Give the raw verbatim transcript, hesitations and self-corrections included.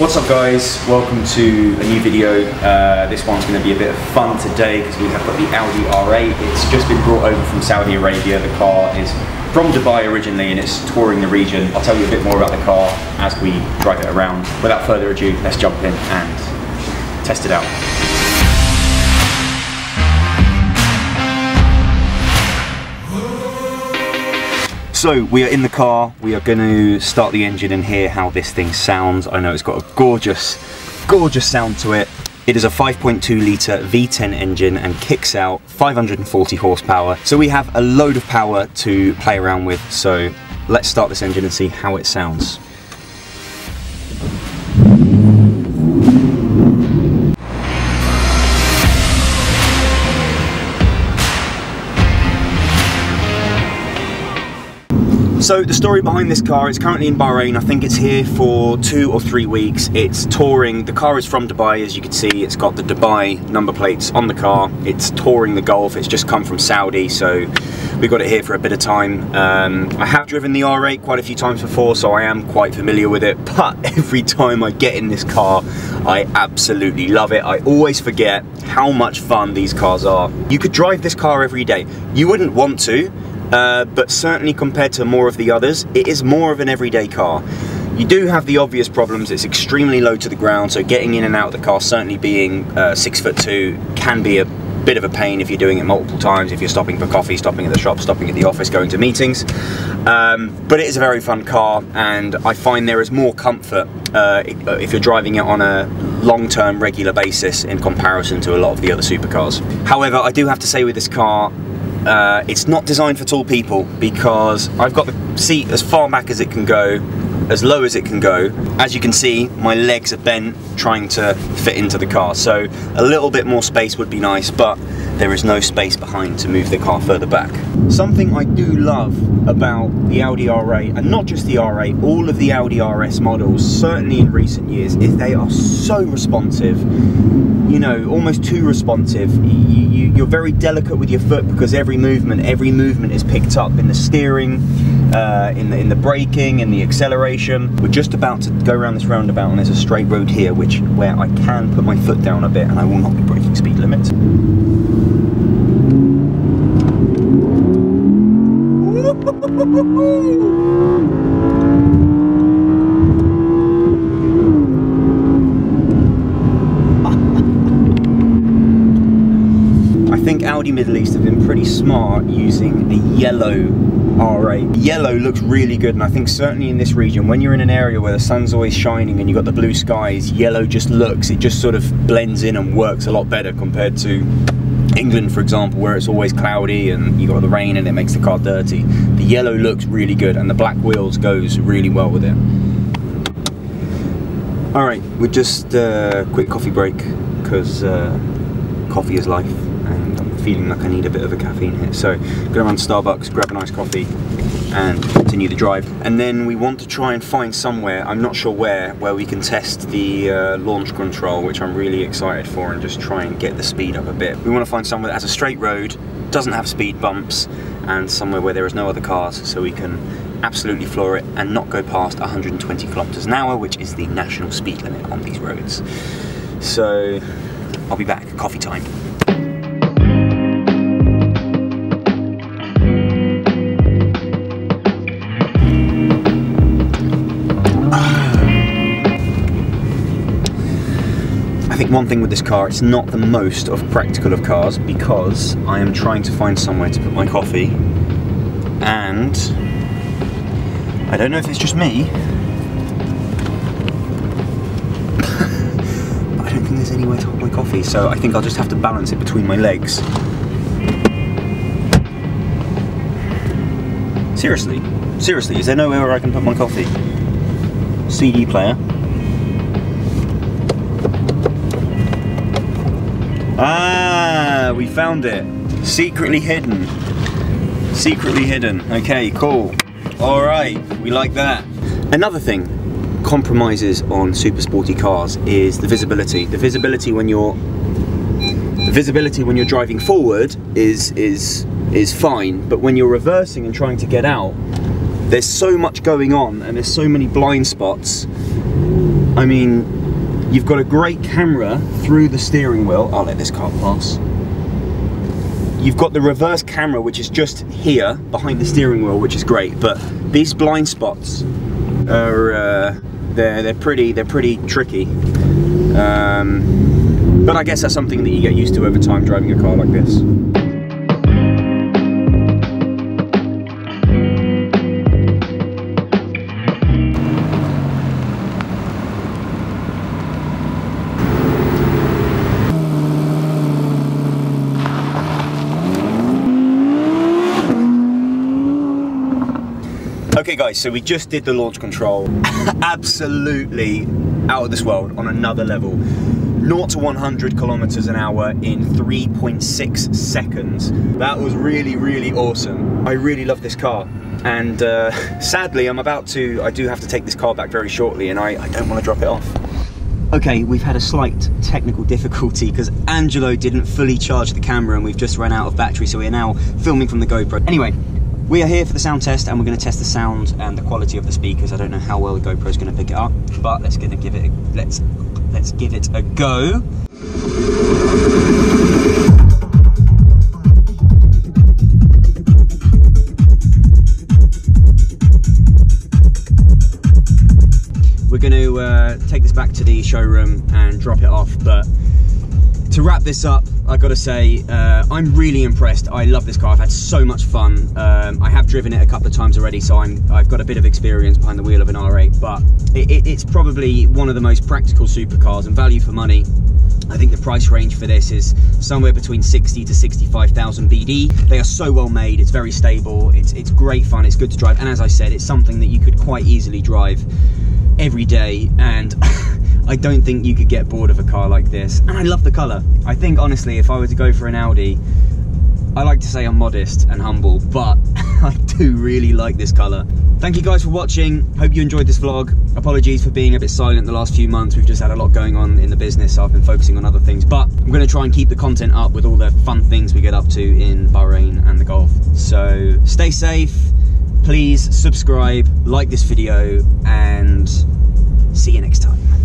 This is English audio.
What's up guys, welcome to a new video. Uh, this one's going to be a bit of fun today because we have got the Audi R eight. It's just been brought over from Saudi Arabia. The car is from Dubai originally and it's touring the region. I'll tell you a bit more about the car as we drive it around. Without further ado, let's jump in and test it out. So we are in the car, we are going to start the engine and hear how this thing sounds. I know it's got a gorgeous, gorgeous sound to it. It is a five point two litre V ten engine and kicks out five hundred and forty horsepower. So we have a load of power to play around with. So let's start this engine and see how it sounds. So the story behind this car, it's currently in Bahrain. I think it's here for two or three weeks. It's touring. The car is from Dubai, as you can see. It's got the Dubai number plates on the car. It's touring the Gulf. It's just come from Saudi, so we got it here for a bit of time. Um, I have driven the R eight quite a few times before, so I am quite familiar with it. But every time I get in this car, I absolutely love it. I always forget how much fun these cars are. You could drive this car every day. You wouldn't want to. Uh, but certainly compared to more of the others, it is more of an everyday car. You do have the obvious problems. It's extremely low to the ground, so getting in and out of the car, certainly being uh, six foot two, can be a bit of a pain if you're doing it multiple times, if you're stopping for coffee, stopping at the shop, stopping at the office, going to meetings. Um, but it is a very fun car, and I find there is more comfort uh, if you're driving it on a long-term, regular basis in comparison to a lot of the other supercars. However, I do have to say with this car, Uh, it's not designed for tall people because I've got the seat as far back as it can go, as low as it can go. As you can see, my legs are bent trying to fit into the car, so a little bit more space would be nice, but there is no space behind to move the car further back. Something I do love about the Audi R eight, and not just the R eight, all of the Audi R S models, certainly in recent years, is they are so responsive. You know, almost too responsive. You, you, you're very delicate with your foot because every movement, every movement is picked up in the steering, uh, in the in the braking, in the acceleration. We're just about to go around this roundabout, and there's a straight road here, which where I can put my foot down a bit, and I will not be breaking speed limits. Audi Middle East have been pretty smart using a yellow R eight. Yellow looks really good, and I think certainly in this region, when you're in an area where the sun's always shining and you've got the blue skies, yellow just looks, it just sort of blends in and works a lot better compared to England, for example, where it's always cloudy and you've got the rain and it makes the car dirty. The yellow looks really good, and the black wheels goes really well with it. Alright, we're just a uh, quick coffee break because uh, coffee is life. And I'm feeling like I need a bit of a caffeine here, so I'm gonna run to Starbucks, grab a nice coffee and continue the drive, and then we want to try and find somewhere, I'm not sure where, where we can test the uh, launch control, which I'm really excited for, and just try and get the speed up a bit. We want to find somewhere that has a straight road, doesn't have speed bumps, and somewhere where there is no other cars, so we can absolutely floor it and not go past one hundred and twenty kilometers an hour, which is the national speed limit on these roads. So I'll be back, coffee time. I think one thing with this car, it's not the most of practical of cars because I am trying to find somewhere to put my coffee, and I don't know if it's just me, but I don't think there's anywhere to hold my coffee, so I think I'll just have to balance it between my legs. Seriously, seriously, is there nowhere where I can put my coffee? C D player. Ah, we found it. Secretly hidden. Secretly hidden. Okay, cool. All right, we like that. Another thing, compromises on super sporty cars is the visibility. The visibility when you're the visibility when you're driving forward is is is fine, but when you're reversing and trying to get out, there's so much going on and there's so many blind spots. I mean, you've got a great camera through the steering wheel. I'll let this car pass. You've got the reverse camera, which is just here behind the steering wheel, which is great. But these blind spots are uh, they're they're pretty they're pretty tricky. Um, but I guess that's something that you get used to over time driving a car like this. Okay guys, so we just did the launch control, absolutely out of this world, on another level. zero to one hundred kilometers an hour in three point six seconds. That was really, really awesome. I really love this car, and uh, sadly I'm about to, I do have to take this car back very shortly, and I, I don't want to drop it off. Okay, we've had a slight technical difficulty because Angelo didn't fully charge the camera and we've just run out of battery, so we're now filming from the GoPro. Anyway, we are here for the sound test and we're going to test the sound and the quality of the speakers. I don't know how well the GoPro is going to pick it up, but let's give it a, let's let's give it a go. We're going to uh, take this back to the showroom and drop it off, but to wrap this up, I've got to say, uh, I'm really impressed. I love this car, I've had so much fun. Um, I have driven it a couple of times already, so I'm, I've got a bit of experience behind the wheel of an R eight, but it, it, it's probably one of the most practical supercars and value for money. I think the price range for this is somewhere between sixty to sixty-five thousand B D. They are so well made, it's very stable, it's, it's great fun, it's good to drive, and as I said, it's something that you could quite easily drive every day, and I don't think you could get bored of a car like this. And I love the colour. I think, honestly, if I were to go for an Audi, I like to say I'm modest and humble, but I do really like this colour. Thank you guys for watching. Hope you enjoyed this vlog. Apologies for being a bit silent the last few months. We've just had a lot going on in the business, so I've been focusing on other things. But I'm going to try and keep the content up with all the fun things we get up to in Bahrain and the Gulf. So stay safe. Please subscribe, like this video, and see you next time.